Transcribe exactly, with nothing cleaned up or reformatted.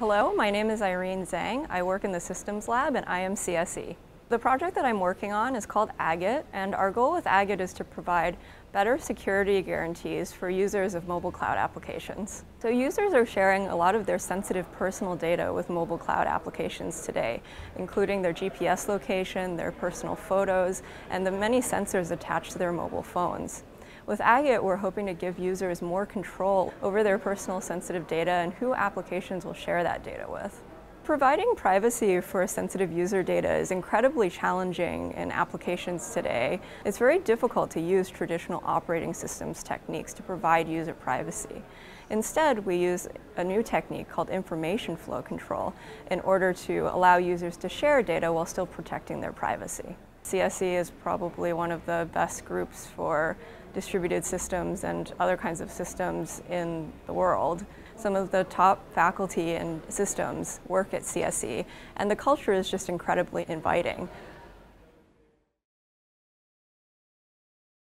Hello, my name is Irene Zhang. I work in the Systems Lab and I am C S E. The project that I'm working on is called Agate, and our goal with Agate is to provide better security guarantees for users of mobile cloud applications. So users are sharing a lot of their sensitive personal data with mobile cloud applications today, including their G P S location, their personal photos, and the many sensors attached to their mobile phones. With Agate, we're hoping to give users more control over their personal sensitive data and who applications will share that data with. Providing privacy for sensitive user data is incredibly challenging in applications today. It's very difficult to use traditional operating systems techniques to provide user privacy. Instead, we use a new technique called information flow control in order to allow users to share data while still protecting their privacy. C S E is probably one of the best groups for distributed systems and other kinds of systems in the world. Some of the top faculty in systems work at C S E, and the culture is just incredibly inviting.